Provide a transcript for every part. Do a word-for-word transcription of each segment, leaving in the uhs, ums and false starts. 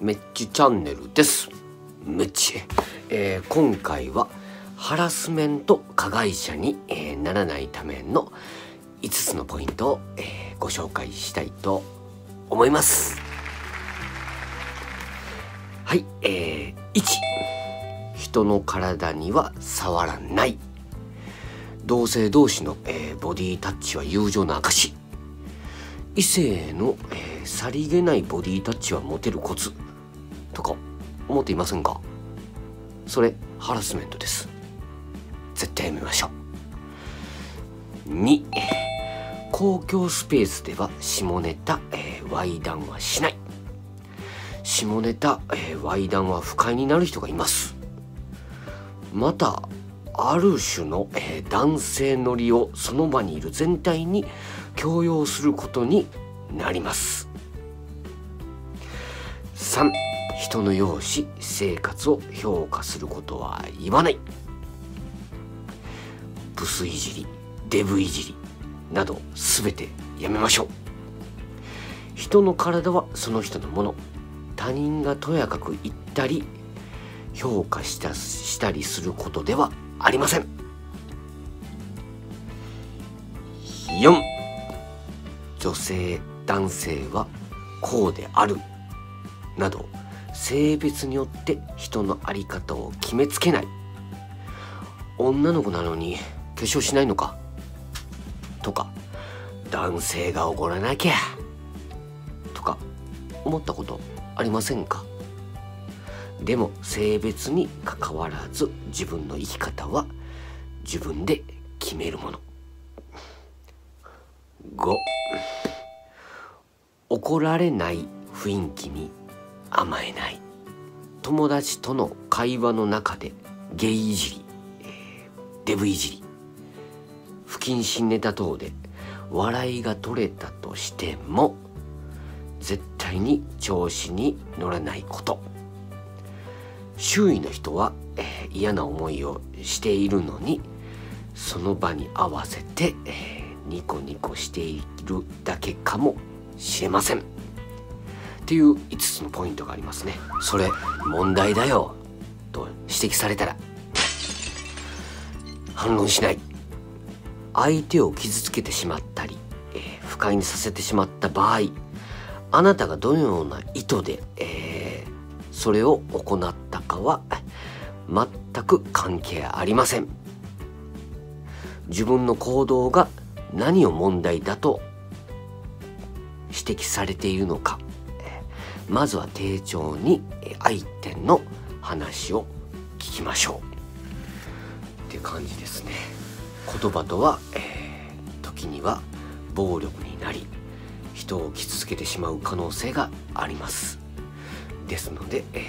めっちチャンネルです。めっち、えー、今回はハラスメント加害者に、えー、ならないためのいつつのポイントを、えー、ご紹介したいと思います。はい、えー、いち人の体には触らない。同性同士の、えー、ボディタッチは友情の証。異性の、えー、さりげないボディタッチはモテるコツとか思っていませんか？それハラスメントです。絶対やめましょう。に公共スペースでは下ネタ、えー、猥談はしない。下ネタ、えー、猥談は不快になる人がいます。またある種の、えー、男性ノリをその場にいる全体に強要することになります。さん人の容姿生活を評価することは言わない。ブスいじりデブいじりなど全てやめましょう。人の体はその人のもの。他人がとやかく言ったり評価した、したりすることではありません。よん女性男性はこうであるなど性別によって人の在り方を決めつけない。女の子なのに化粧しないのかとか男性が怒らなきゃとか思ったことありませんか？でも性別にかかわらず自分の生き方は自分で決めるもの。ご怒られない雰囲気に甘えない。友達との会話の中でゲイいじり、えー、デブいじり不謹慎ネタ等で笑いが取れたとしても絶対に調子に乗らないこと。周囲の人は、えー、嫌な思いをしているのにその場に合わせて、えー、ニコニコしているだけかもしれませんっていういつつのポイントがありますね。それ問題だよと指摘されたら反論しない。相手を傷つけてしまったり、えー、不快にさせてしまった場合あなたがどのような意図で、えー、それを行ったかは全く関係ありません。自分の行動が何を問題だと指摘されているのか、まずは丁重に相手の話を聞きましょうって感じですね。言葉とは、えー、時には暴力になり人を傷つけてしまう可能性があります。ですので、えー、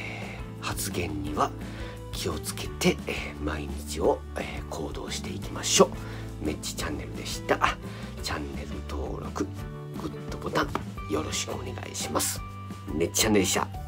発言には気をつけて、えー、毎日を、えー、行動していきましょう。めっちチャンネルでした。チャンネル登録、グッドボタンよろしくお願いします。めっちチャンネルでした。